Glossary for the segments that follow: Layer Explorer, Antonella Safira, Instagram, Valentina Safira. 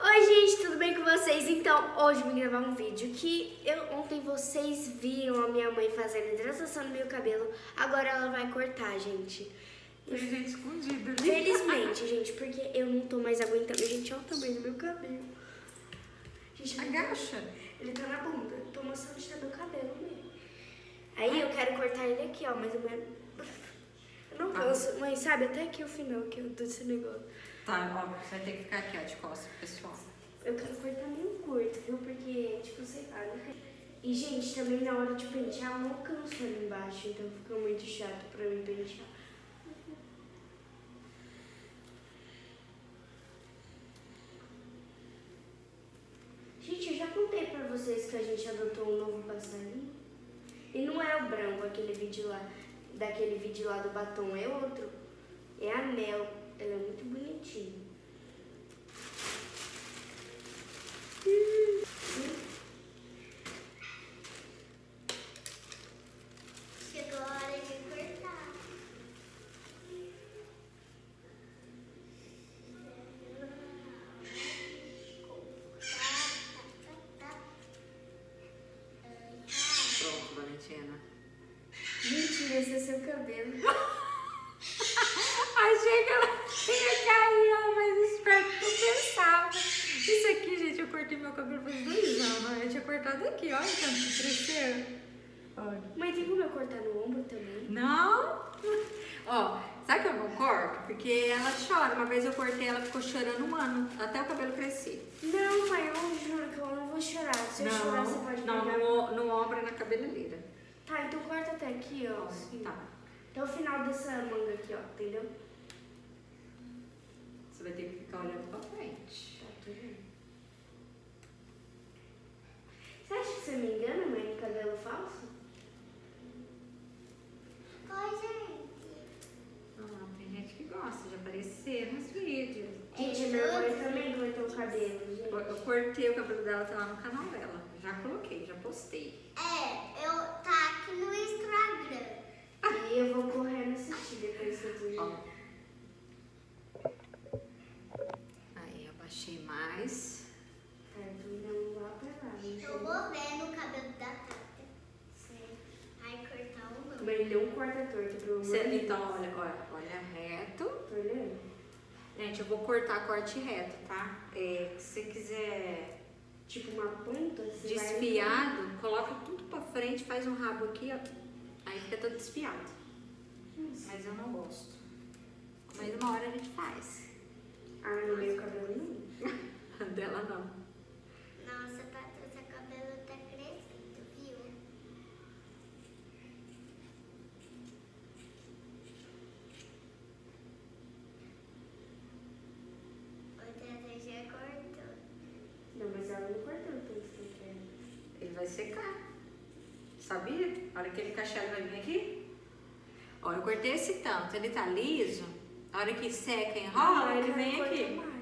Oi gente, tudo bem com vocês? Então, hoje eu vim gravar um vídeo que ontem vocês viram a minha mãe fazendo hidratação no meu cabelo. Agora ela vai cortar, gente. Presente escondido. Felizmente, gente, porque eu não tô mais aguentando. Gente, olha o tamanho do meu cabelo. Gente, agacha. Ele tá na bunda. Tô mostrando onde tá meu cabelo mesmo. Aí eu quero cortar ele aqui, ó, mas eu não posso. Mãe, sabe, até aqui o final que eu tô desse negócio. Tá, ó, você vai ter que ficar aqui, ó, de costas, pessoal. Eu quero cortar meio curto, viu? Porque, tipo, sei lá, né? E, gente, também na hora de pentear, eu não canso ali embaixo. Então fica muito chato pra mim pentear. Gente, eu já contei pra vocês que a gente adotou um novo passarinho. E não é o branco, aquele vídeo lá, daquele vídeo lá do batom, é outro. É a Mel. Ela é muito bonitinha. Chegou a hora de cortar. Pronto, Valentina. Mentira, esse é seu cabelo. Achei que ela ia cair, ela mais esperta que eu pensava. Isso aqui, gente, eu cortei meu cabelo faz 2 anos. Eu tinha cortado aqui, olha tanto que cresceu. Olha. Mãe, tem como eu cortar no ombro também? Não! Ó, sabe que eu não corto? Porque ela chora. Uma vez eu cortei, ela ficou chorando 1 ano, até o cabelo crescer. Não, mãe, eu juro que eu não vou chorar. Se eu chorar, você pode pegar. Não, no ombro, na cabeleireira. Tá, então corta até aqui, ó. Assim. Tá. Até o final dessa manga aqui, ó, entendeu? Você vai ter que ficar olhando pra frente. Tá tudo bem. Você acha que você me engana, mãe, de cabelo falso? Oi, gente. Ah, tem gente que gosta de aparecer nos vídeos. Gente, minha mãe também cortou o cabelo, gente. Eu cortei o cabelo dela, tá lá no canal dela. Já coloquei, já postei. É, eu tá aqui no Instagram. E eu vou correndo assistir depois que eu tô. Achei mais. Tá, então não lá pra lá. Eu vou ver no cabelo da Tata. Sim. Aí cortar o meu. Mas ele é um corta torto pro meu. Então, olha reto. Tô olhando. Gente, eu vou cortar corte reto, tá? É, se você quiser, tipo uma ponta, assim, desfiado, vai... coloca tudo pra frente, faz um rabo aqui, ó. Aí fica todo desfiado. Mas eu não gosto. Mas uma hora a gente faz. Ah, não veio o cabelo não? Dela não. Nossa, Tata, seu cabelo tá crescendo, viu? O Tata já cortou. Não, mas ela não cortou o tanto que eu quero. Ele vai secar. Sabia? A hora que ele cachado vai vir aqui. Ó, eu cortei esse tanto, ele tá liso. A hora que seca, enrola, ele vem aqui. Mais.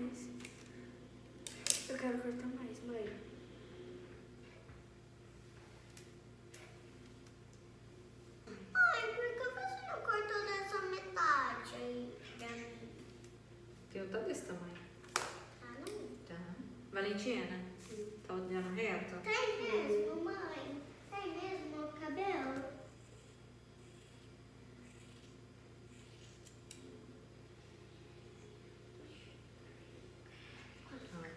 Eu quero cortar mais, mãe. Ai, por que você não cortou dessa metade aí? Porque eu tô desse tamanho. Tá, não? Tá. Valentina, tá olhando reto? Tem mesmo, mãe. Tem mesmo o cabelo.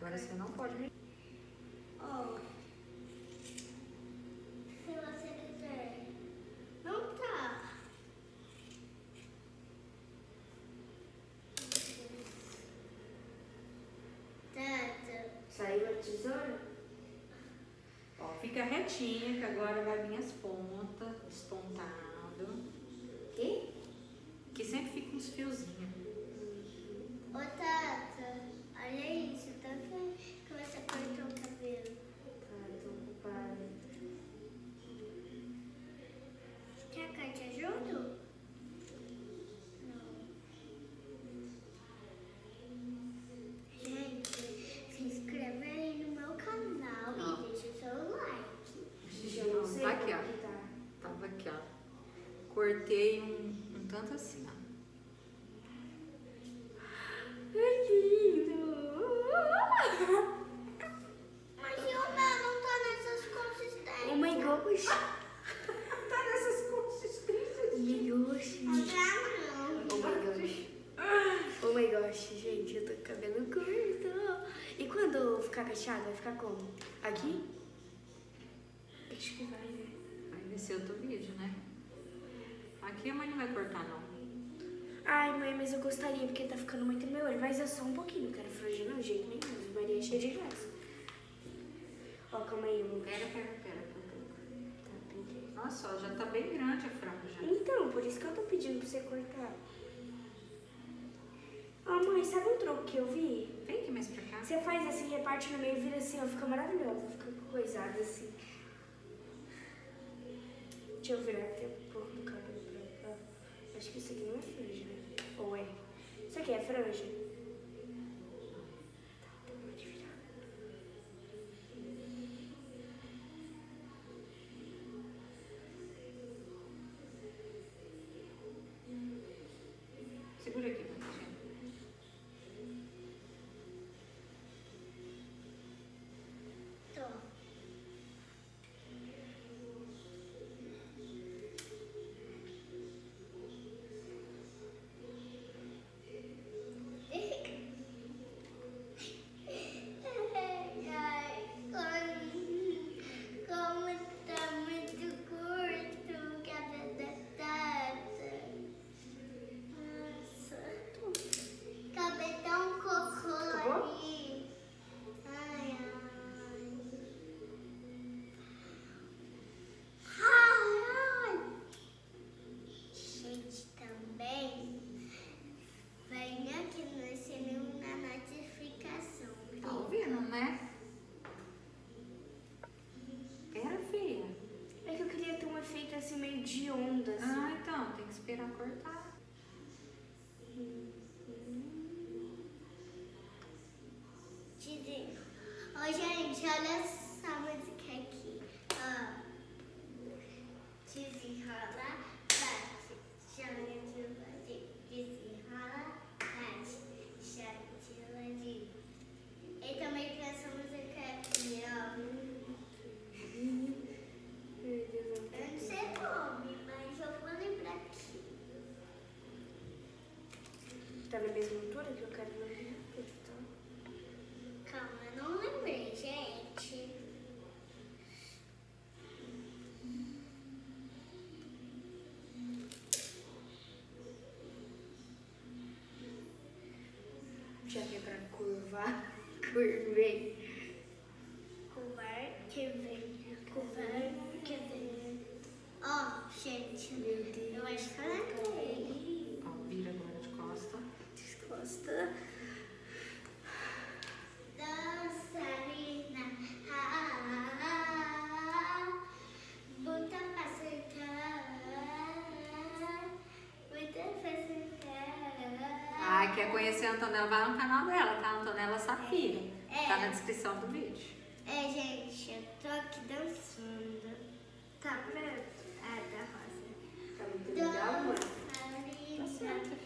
Agora você não pode me... Oh. Se você quiser. Não tá. Tata. Saiu a tesoura? Ó, fica retinha que agora vai vir as pontas, despontado. Que? Que sempre fica uns fiozinhos. Ô, Tata, olha isso. Que você cortou o cabelo. Tá, tô ocupada. Quer que eu te ajudo? Não. Gente, se inscreve aí no meu canal e deixa o seu like. Não, tá aqui, ó. Tá. Tava aqui, ó. Cortei um tanto assim, ó. Ai, que lindo! ficar cacheado? Vai ficar como? Aqui? Acho que vai, né? Vai ser outro vídeo, né? Aqui a mãe não vai cortar, não. Ai, mãe, mas eu gostaria, porque tá ficando muito no meu olho. Mas é só um pouquinho, não quero frangir, não, de jeito nenhum. Maria é cheia de graça. Ó, calma aí, amor. Pera. Nossa, já tá bem grande a franja. Então, por isso que eu tô pedindo pra você cortar. Ah, mãe, sabe um troco que eu vi? Vem aqui mais pra cá. Você faz assim, reparte no meio e vira assim, ó, fica maravilhosa, fica coisada assim. Deixa eu virar até um pouco do cabelo pra cá. Acho que isso aqui não é franja, né? Ou é? Isso aqui é franja? Tá, pode virar. Segura aqui, Valentina. De ondas. Ah, então, tem que esperar cortar. Ó, gente, olha essa música aqui. Ó. Desenrola, bate. Joga de ladinho. Desenrola, bate. Joga de ladinho. E também tem essa música aqui, ó. Tá na mesma altura que eu quero ver. Calma, eu não lembrei, gente. Já que é pra curvar, curvar que vem. Ó, gente, meu Deus. Eu acho que ela é ele. Ó, vira agora. Descosta. Dançarina, muita facilidade, muita facilidade. Ah, quer conhecer a Antonella? Vai no canal dela, tá? Antonella Safira. Tá na descrição do vídeo. É, gente, eu tô aqui dançando. Tá pronto? Ah, da Rosa. Tá muito legal, mãe. Dançarina.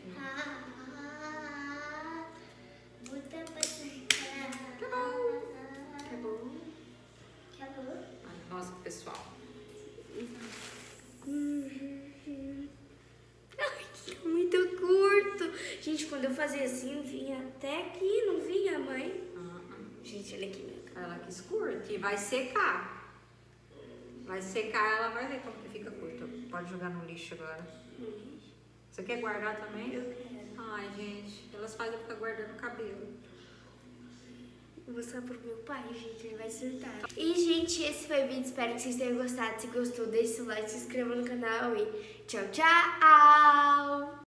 Acabou. Nossa, pessoal. Ai, que é muito curto. Gente, quando eu fazia assim, vinha até aqui, não vinha, mãe? Gente, olha aqui. Ela quis curta e vai secar. Vai secar, ela vai ver como que fica curto. Pode jogar no lixo agora. Você quer guardar também? Eu quero. Ai, gente, elas fazem ficar guardando o cabelo. Vou mostrar pro meu pai, gente, ele vai surtar. E, gente, esse foi o vídeo, espero que vocês tenham gostado. Se gostou, deixe seu like, se inscreva no canal e tchau, tchau!